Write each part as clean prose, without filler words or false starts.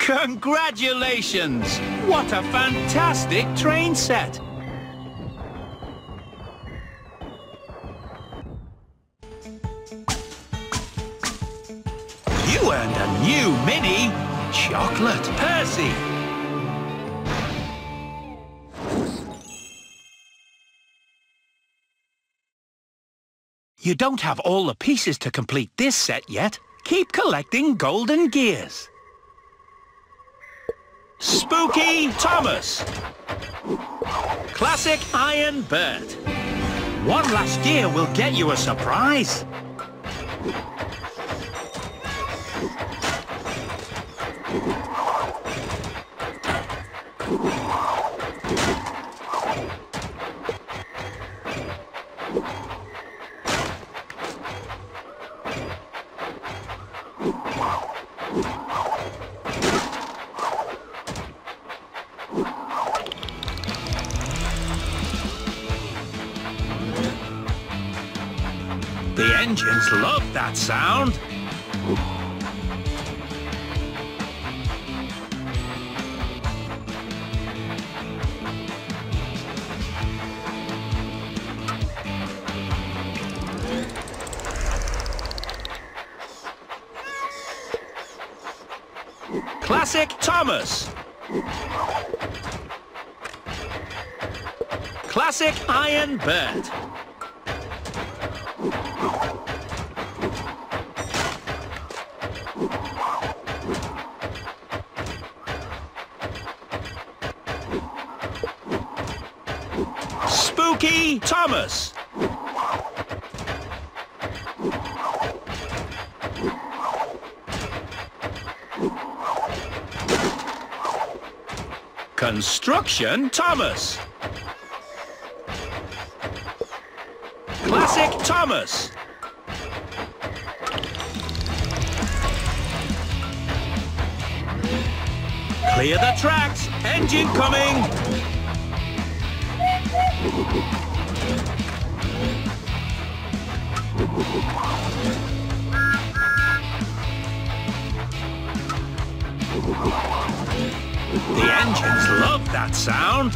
Congratulations! What a fantastic train set! You earned a new mini chocolate Percy! You don't have all the pieces to complete this set yet. Keep collecting golden gears. Spooky Thomas. Classic Iron Bird. One last gear will get you a surprise. The engines love that sound. Classic Thomas. Classic Iron Bird. Spooky Thomas. Construction Thomas. Classic Thomas. Clear the tracks, engine coming. The engines love that sound.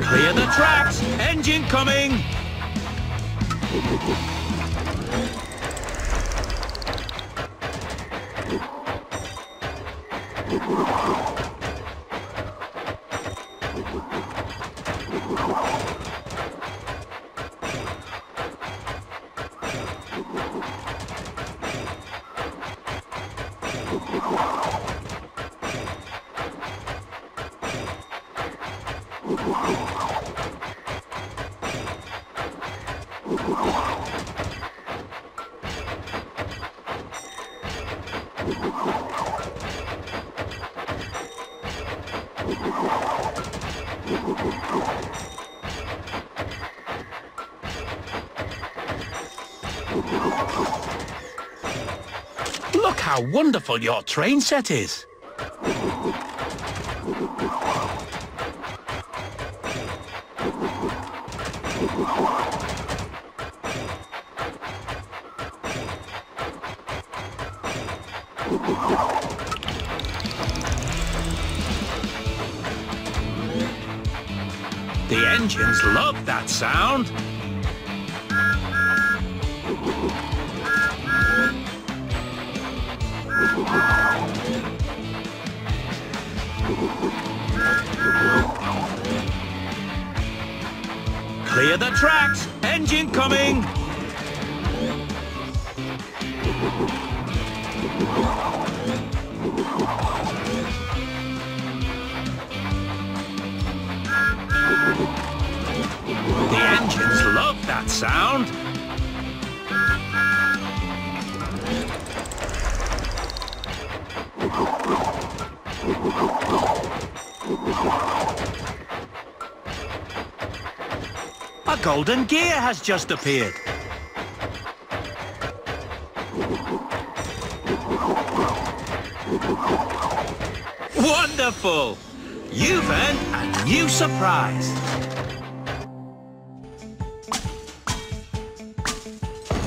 Clear the tracks, engine coming. Look how wonderful your train set is! The engines love that sound. Clear the tracks, engine coming. The engines love that sound. A golden gear has just appeared. Wonderful! You've earned a new surprise!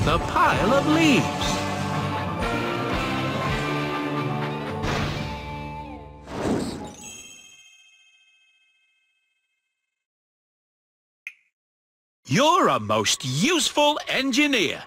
The pile of leaves. You're a most useful engineer.